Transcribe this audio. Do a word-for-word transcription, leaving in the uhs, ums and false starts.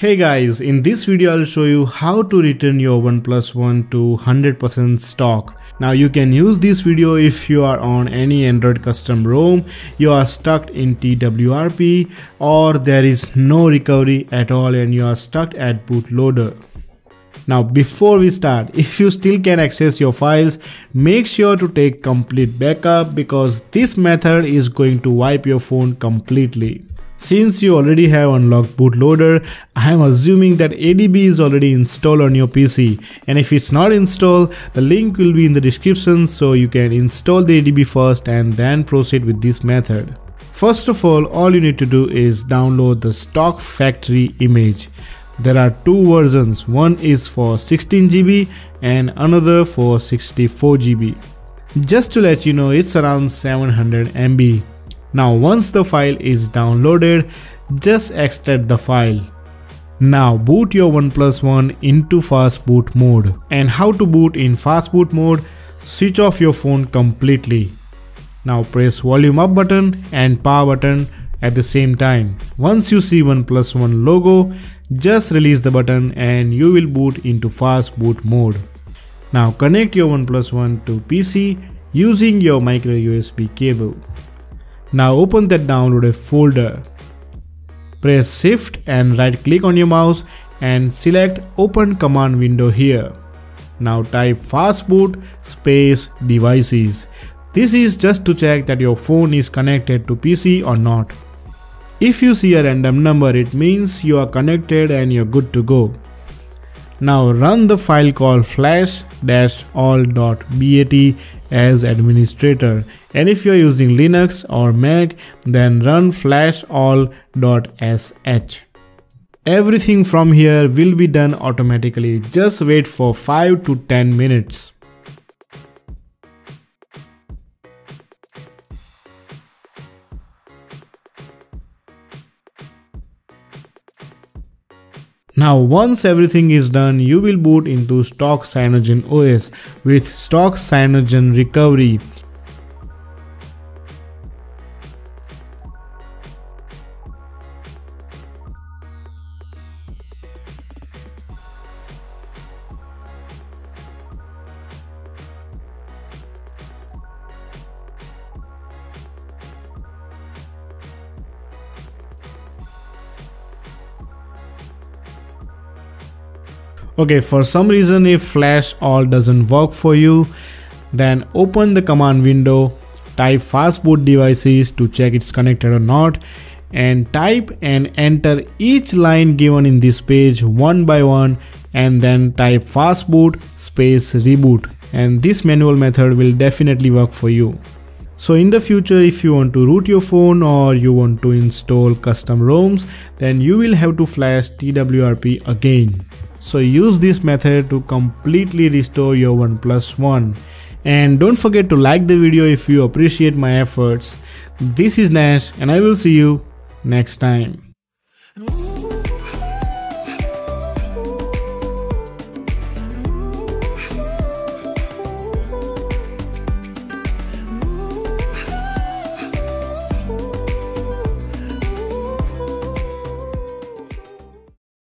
Hey guys, in this video I'll show you how to return your OnePlus One to one hundred percent stock. Now you can use this video if you are on any Android custom ROM, you are stuck in T W R P, or there is no recovery at all and you are stuck at bootloader. Now before we start, if you still can access your files, make sure to take complete backup because this method is going to wipe your phone completely. Since you already have unlocked bootloader, I am assuming that A D B is already installed on your P C, and if it's not installed, the link will be in the description so you can install the A D B first and then proceed with this method. First of all, all you need to do is download the stock factory image. There are two versions, one is for sixteen G B and another for sixty-four G B. Just to let you know, it's around seven hundred M B. Now once the file is downloaded, just extract the file. Now boot your OnePlus One into fastboot mode. And how to boot in fastboot mode? Switch off your phone completely. Now press volume up button and power button at the same time. Once you see OnePlus One logo, just release the button and you will boot into fastboot mode. Now connect your OnePlus One to P C using your micro U S B cable. Now open that downloaded folder. Press shift and right click on your mouse and select open command window here. Now type fastboot space devices. This is just to check that your phone is connected to P C or not. If you see a random number, it means you are connected and you're good to go. Now run the file called flash dash all dot bat as administrator, and if you are using Linux or Mac, then run flash all dot s h. Everything from here will be done automatically, just wait for five to ten minutes. Now once everything is done, you will boot into stock Cyanogen O S with stock Cyanogen Recovery. Okay, for some reason if flash all doesn't work for you, then open the command window, type fastboot devices to check it's connected or not, and type and enter each line given in this page one by one, and then type fastboot space reboot, and this manual method will definitely work for you. So in the future, if you want to root your phone or you want to install custom ROMs, then you will have to flash T W R P again. So use this method to completely restore your OnePlus One. And don't forget to like the video if you appreciate my efforts. This is Nash and I will see you next time.